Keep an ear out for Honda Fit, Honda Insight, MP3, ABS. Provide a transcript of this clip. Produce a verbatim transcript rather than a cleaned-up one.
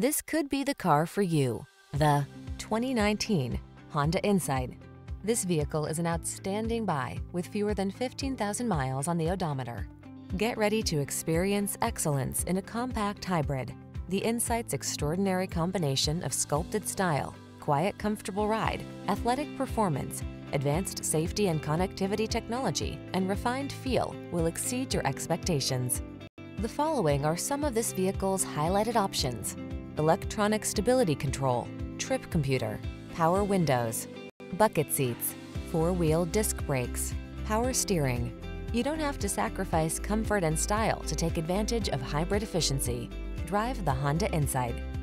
This could be the car for you. The twenty nineteen Honda Insight. This vehicle is an outstanding buy with fewer than fifteen thousand miles on the odometer. Get ready to experience excellence in a compact hybrid. The Insight's extraordinary combination of sculpted style, quiet, comfortable ride, athletic performance, advanced safety and connectivity technology, and refined feel will exceed your expectations. The following are some of this vehicle's highlighted options: electronic stability control, trip computer, power windows, bucket seats, four-wheel disc brakes, power steering. You don't have to sacrifice comfort and style to take advantage of hybrid efficiency. Drive the Honda Insight.